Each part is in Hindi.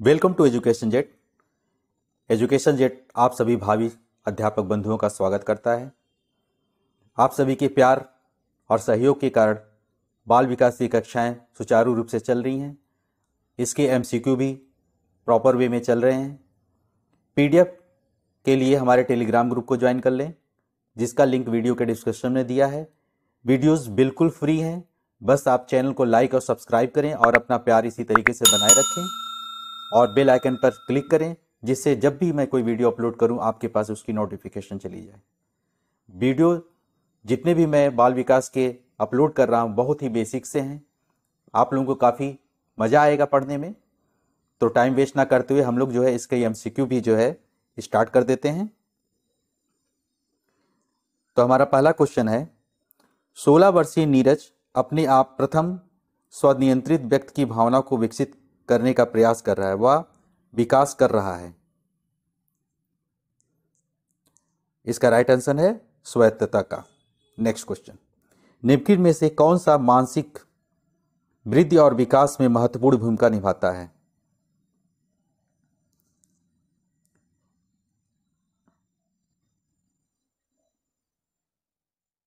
Welcome to education jet. Education jet आप सभी भावी अध्यापक बंधुओं का स्वागत करता है। आप सभी के प्यार और सहयोग के कारण बाल विकास की कक्षाएं सुचारू रूप से चल रही हैं। इसके एमसीक्यू भी प्रॉपर वे में चल रहे हैं। पीडीएफ के लिए हमारे टेलीग्राम ग्रुप को ज्वाइन कर लें, जिसका लिंक वीडियो के डिस्क्रिप्शन में दिया है। वीडियोज़ बिल्कुल फ्री हैं, बस आप चैनल को लाइक और सब्सक्राइब करें और अपना प्यार इसी तरीके से बनाए रखें और बेल आइकन पर क्लिक करें, जिससे जब भी मैं कोई वीडियो अपलोड करूं आपके पास उसकी नोटिफिकेशन चली जाए। वीडियो जितने भी मैं बाल विकास के अपलोड कर रहा हूं बहुत ही बेसिक से हैं। आप लोगों को काफ़ी मज़ा आएगा पढ़ने में। तो टाइम वेस्ट ना करते हुए हम लोग जो है इसके एमसीक्यू भी जो है स्टार्ट कर देते हैं। तो हमारा पहला क्वेश्चन है, 16 वर्षीय नीरज अपने आप प्रथम स्वनियंत्रित व्यक्ति की भावना को विकसित करने का प्रयास कर रहा है, वह विकास कर रहा है। इसका राइट आंसर है स्वायत्तता का। नेक्स्ट क्वेश्चन, निम्नलिखित में से कौन सा मानसिक वृद्धि और विकास में महत्वपूर्ण भूमिका निभाता है?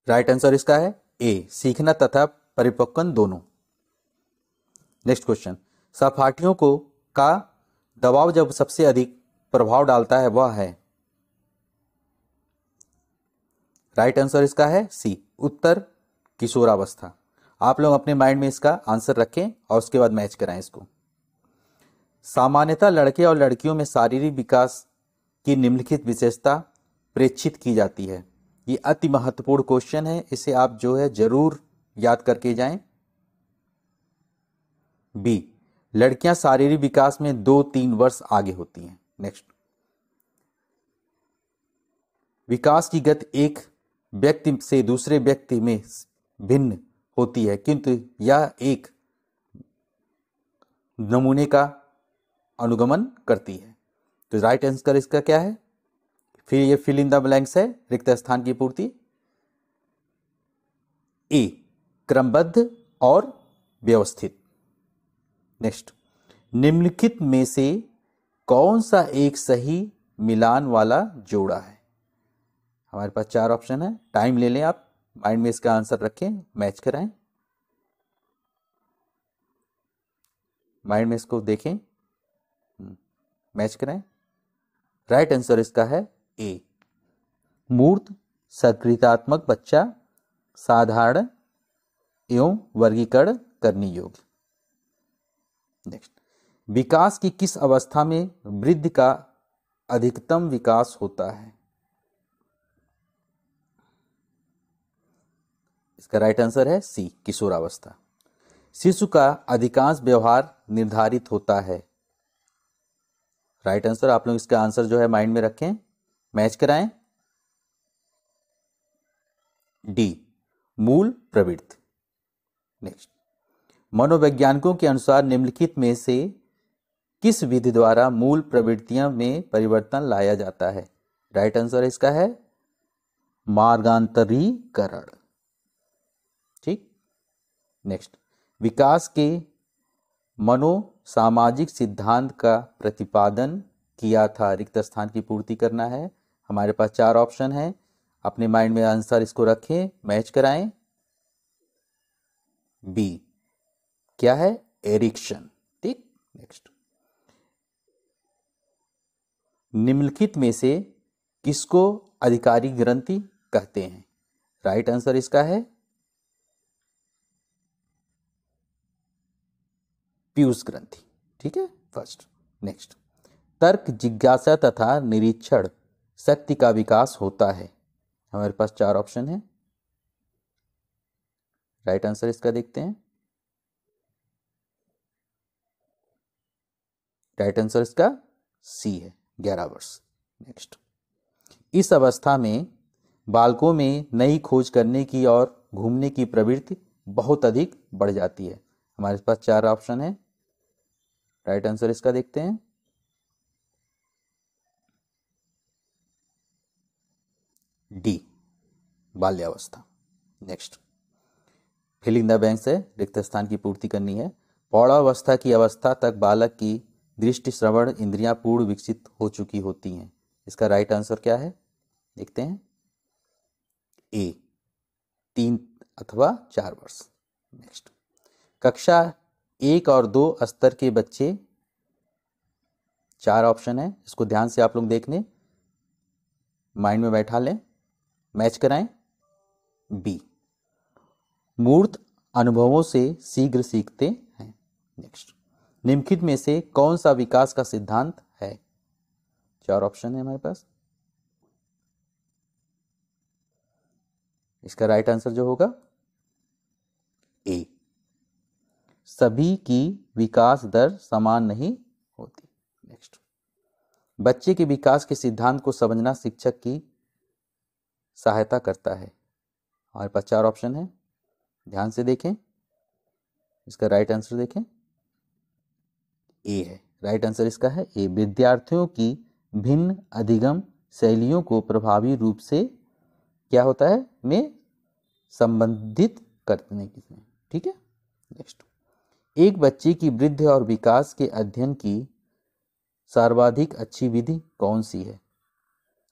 राइट आंसर इसका है ए, सीखना तथा परिपक्वन दोनों। नेक्स्ट क्वेश्चन, सहपाठियों को का दबाव जब सबसे अधिक प्रभाव डालता है वह है? राइट आंसर इसका है सी, उत्तर किशोरावस्था। आप लोग अपने माइंड में इसका आंसर रखें और उसके बाद मैच कराएं इसको। सामान्यतः लड़के और लड़कियों में शारीरिक विकास की निम्नलिखित विशेषता प्रेक्षित की जाती है। ये अति महत्वपूर्ण क्वेश्चन है, इसे आप जो है जरूर याद करके जाएं। बी, लड़कियां शारीरिक विकास में 2-3 वर्ष आगे होती हैं। नेक्स्ट, विकास की गति एक व्यक्ति से दूसरे व्यक्ति में भिन्न होती है, किंतु यह एक नमूने का अनुगमन करती है। तो राइट आंसर इसका क्या है? फिर ये फिल इन द ब्लैंक्स है, रिक्त स्थान की पूर्ति। ए, क्रमबद्ध और व्यवस्थित। नेक्स्ट, निम्नलिखित में से कौन सा एक सही मिलान वाला जोड़ा है? हमारे पास 4 ऑप्शन है, टाइम ले लें आप, माइंड में इसका आंसर रखें, मैच कराएं, माइंड में इसको देखें, मैच कराएं। राइट आंसर इसका है ए, मूर्त सकृतात्मक बच्चा, साधारण एवं वर्गीकरण करने योग्य। नेक्स्ट, विकास की किस अवस्था में वृद्धि का अधिकतम विकास होता है? इसका राइट आंसर है सी, किशोरावस्था। शिशु का अधिकांश व्यवहार निर्धारित होता है। राइट आंसर, आप लोग इसका आंसर जो है माइंड में रखें, मैच कराएं। डी, मूल प्रवृत्ति। नेक्स्ट, मनोवैज्ञानिकों के अनुसार निम्नलिखित में से किस विधि द्वारा मूल प्रवृत्तियों में परिवर्तन लाया जाता है? राइट आंसर इसका है मार्गांतरीकरण। ठीक। नेक्स्ट, विकास के मनोसामाजिक सिद्धांत का प्रतिपादन किया था। रिक्त स्थान की पूर्ति करना है, हमारे पास 4 ऑप्शन हैं, अपने माइंड में आंसर इसको रखें, मैच कराएं। बी क्या है? एरिक्सन। ठीक। नेक्स्ट, निम्नलिखित में से किसको आधिकारिक ग्रंथि कहते हैं? राइट आंसर इसका है पीयूष ग्रंथि। ठीक है, फर्स्ट। नेक्स्ट, तर्क, जिज्ञासा तथा निरीक्षण शक्ति का विकास होता है। हमारे पास 4 ऑप्शन है, राइट आंसर इसका देखते हैं। राइट आंसर इसका सी है, 11 वर्ष। नेक्स्ट, इस अवस्था में बालकों में नई खोज करने की और घूमने की प्रवृत्ति बहुत अधिक बढ़ जाती है। हमारे पास 4 ऑप्शन है, राइट आंसर इसका देखते हैं। डी, बाल्यावस्था। नेक्स्ट, फिलिंग द ब्लैंक्स है, रिक्त स्थान की पूर्ति करनी है। पौढ़ावस्था की अवस्था तक बालक की दृष्टि श्रवण इंद्रियां पूर्ण विकसित हो चुकी होती हैं। इसका राइट आंसर क्या है देखते हैं, ए 3 अथवा 4 वर्ष। नेक्स्ट, कक्षा 1 और 2 स्तर के बच्चे, 4 ऑप्शन है, इसको ध्यान से आप लोग देख लें, माइंड में बैठा लें, मैच कराएं। बी, मूर्त अनुभवों से शीघ्र सीखते हैं। नेक्स्ट, निम्नलिखित में से कौन सा विकास का सिद्धांत है? 4 ऑप्शन है हमारे पास। इसका राइट आंसर जो होगा ए, सभी की विकास दर समान नहीं होती। नेक्स्ट, बच्चे के विकास के सिद्धांत को समझना शिक्षक की सहायता करता है। हमारे पास 4 ऑप्शन है, ध्यान से देखें, इसका राइट आंसर देखें, ए है, राइट आंसर इसका है ए। विद्यार्थियों की भिन्न अधिगम शैलियों को प्रभावी रूप से क्या होता है में संबंधित करने की, ठीक है। नेक्स्ट, एक बच्चे की वृद्धि और विकास के अध्ययन की सर्वाधिक अच्छी विधि कौन सी है?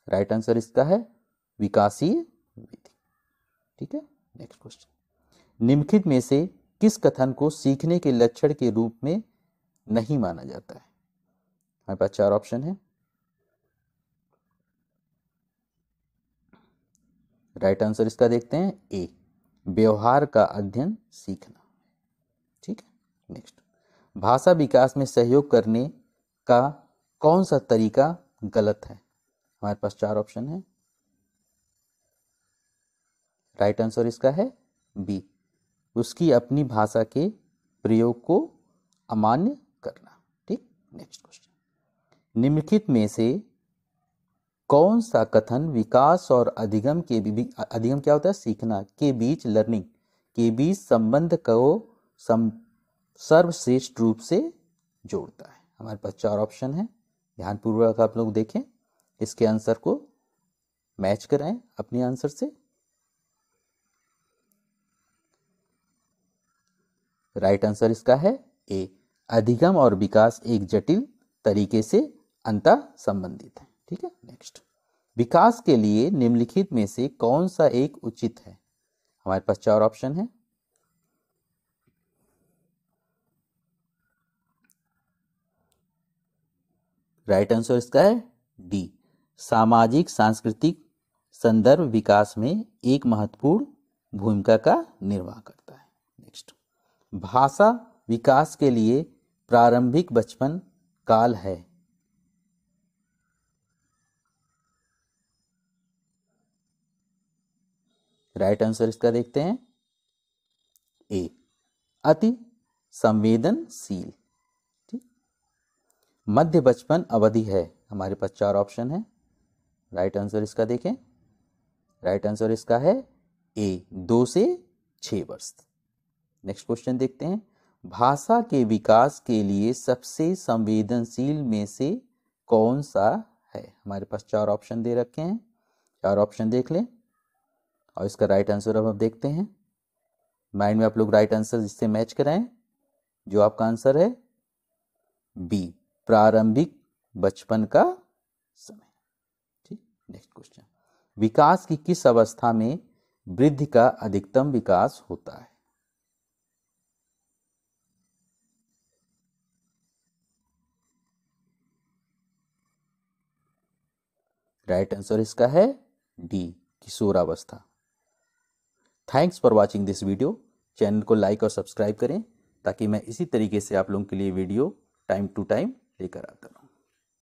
राइट आंसर इसका है विकासीय विधि, ठीक है। नेक्स्ट क्वेश्चन, निम्नलिखित में से किस कथन को सीखने के लक्षण के रूप में नहीं माना जाता है? हमारे पास 4 ऑप्शन है, राइट आंसर इसका देखते हैं ए, व्यवहार का अध्ययन सीखना, ठीक है। नेक्स्ट, भाषा विकास में सहयोग करने का कौन सा तरीका गलत है? हमारे पास 4 ऑप्शन है, राइट आंसर इसका है बी, उसकी अपनी भाषा के प्रयोग को अमान्य करना, ठीक। नेक्स्ट क्वेश्चन, निम्नलिखित में से कौन सा कथन विकास और अधिगम के बीच, अधिगम क्या होता है सीखना, के बीच, लर्निंग के बीच संबंध को सर्वश्रेष्ठ रूप से जोड़ता है? हमारे पास 4 ऑप्शन है, ध्यानपूर्वक आप लोग देखें, इसके आंसर को मैच कराएं अपने आंसर से। राइट आंसर इसका है ए, अधिगम और विकास एक जटिल तरीके से अंतर संबंधित है, ठीक है। नेक्स्ट, विकास के लिए निम्नलिखित में से कौन सा एक उचित है? हमारे पास 4 ऑप्शन है, राइट आंसर इसका है डी, सामाजिक सांस्कृतिक संदर्भ विकास में एक महत्वपूर्ण भूमिका का निर्वाह करता है। नेक्स्ट, भाषा विकास के लिए प्रारंभिक बचपन काल है, राइट आंसर इसका देखते हैं ए, अति संवेदनशील, ठीक। मध्य बचपन अवधि है, हमारे पास 4 ऑप्शन है, राइट आंसर इसका देखें, राइट आंसर इसका है ए, 2 से 6 वर्ष। नेक्स्ट क्वेश्चन देखते हैं, भाषा के विकास के लिए सबसे संवेदनशील में से कौन सा है? हमारे पास 4 ऑप्शन दे रखे हैं, 4 ऑप्शन देख लें और इसका राइट आंसर अब आप देखते हैं, माइंड में आप लोग राइट आंसर इससे मैच कराएं। जो आपका आंसर है बी, प्रारंभिक बचपन का समय, ठीक। नेक्स्ट क्वेश्चन, विकास की किस अवस्था में वृद्धि का अधिकतम विकास होता है? राइट आंसर इसका है डी, किशोरावस्था। Thanks for watching this video. Channel को लाइक और सब्सक्राइब करें ताकि मैं इसी तरीके से आप लोगों के लिए वीडियो टाइम टू टाइम लेकर आता रहूं।